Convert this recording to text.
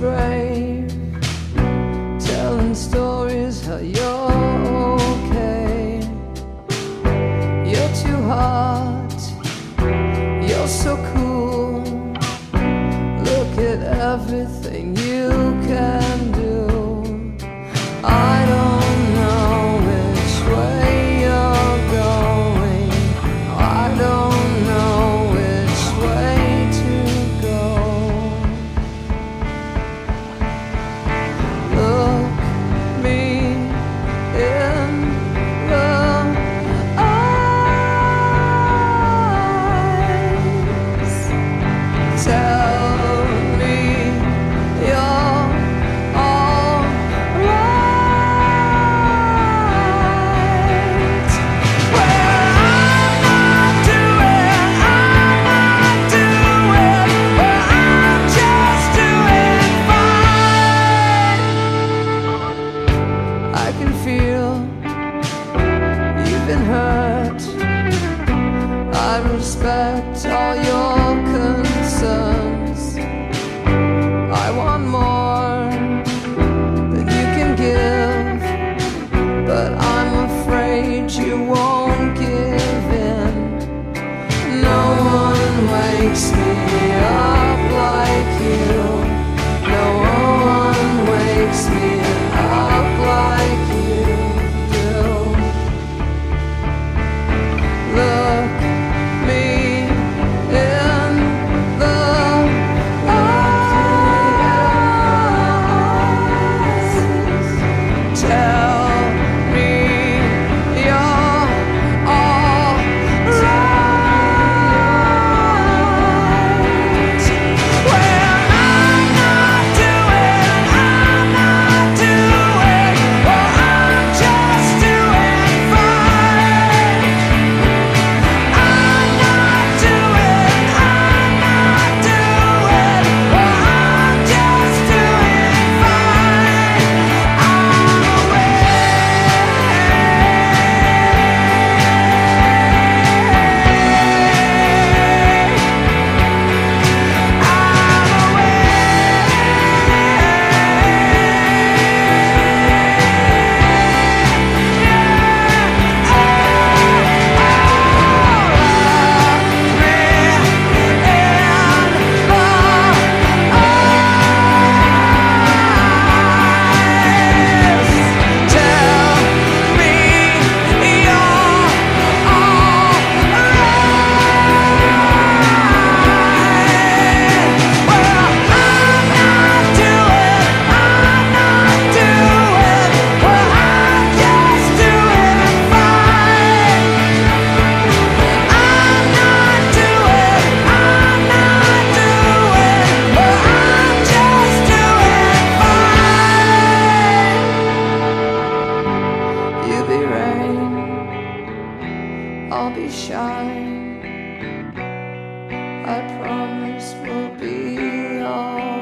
brave, telling stories how you're okay. You're too hot, you're so cool. Look at everything you can do. I don't know which way you're going, I don't know which way to go. Look me in the eyes, tell me you're all I can feel you've been hurt. I respect all your concerns. I want more than you can give, but I'm afraid you won't give in. No one wakes me up like you. No one wakes me up like you do. Look me in the eyes, tell me you're all right. Well, I'm not doing, I'm not doing, well, I'm just doing fine. I'm not doing, I'm not doing, well, I'm just doing fine. I'm I'll be shy. I promise we'll be all